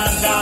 He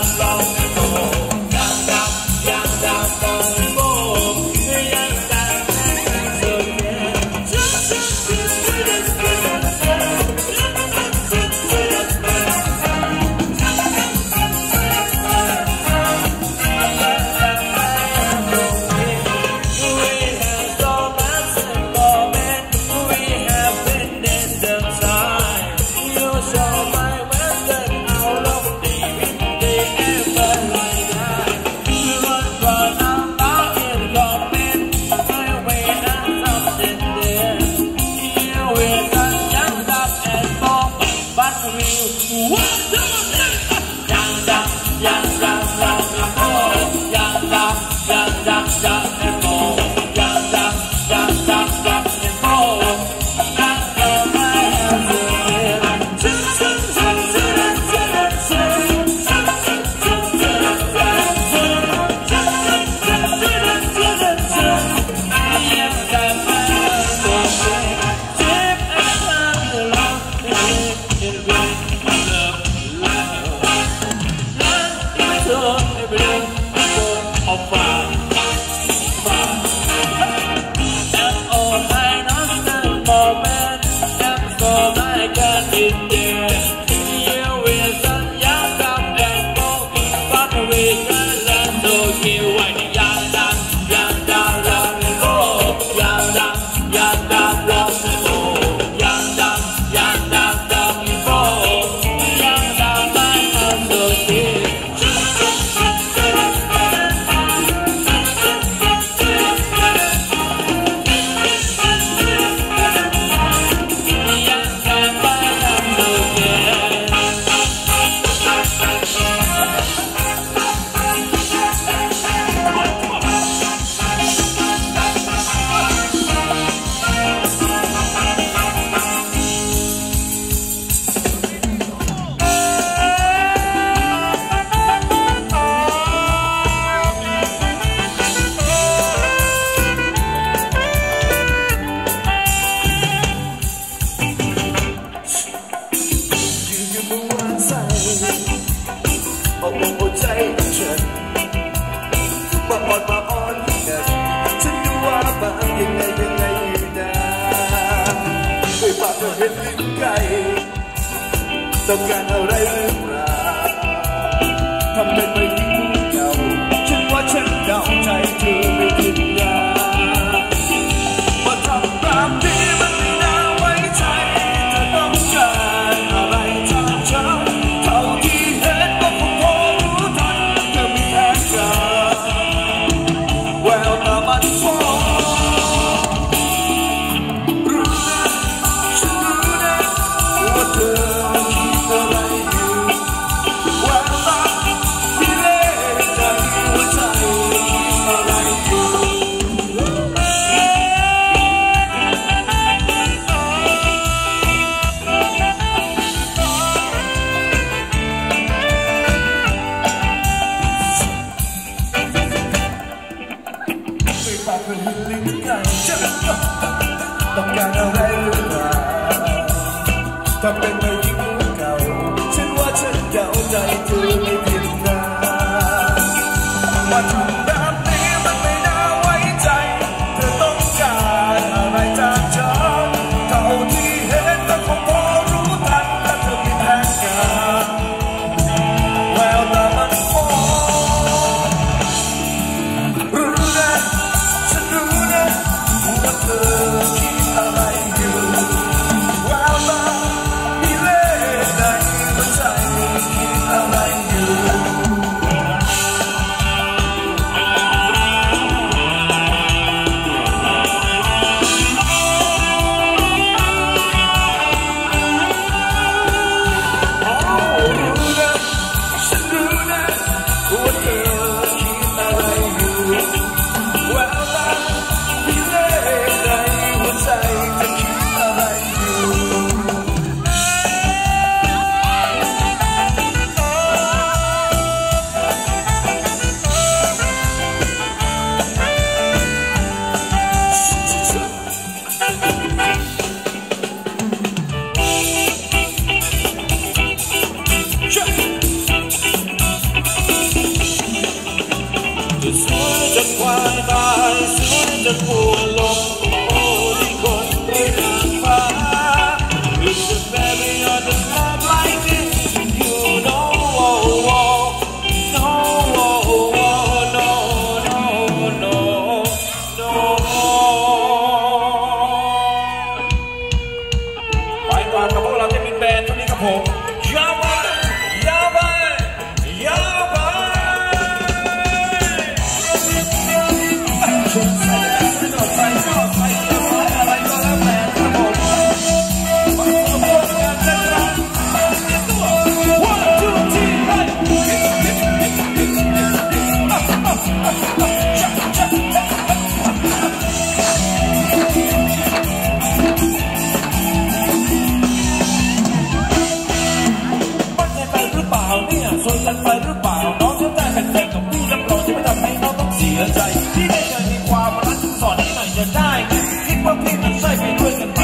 หรือเปล่าน้องเชื่อใจแผ่นเพลงของพี่รับรองที่ไม่ทำให้น้องต้องเสียใจพี่ได้เลยมีความรักสอนให้หน่อยจะได้ไหมคิดว่าพี่มันใช่ไปด้วยกันไหม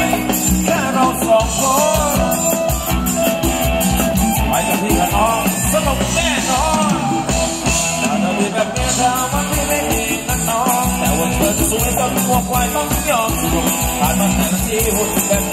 แค่เราสองคนไปกับพี่กับน้องสนุกแน่นอนถ้าเธอเป็นแบบนี้เธอมันไม่ได้ดีนะน้องแต่วันเธอจะสวยจนหัวควายต้องยอมผ่านมาแต่ละทีหุ่นแบบ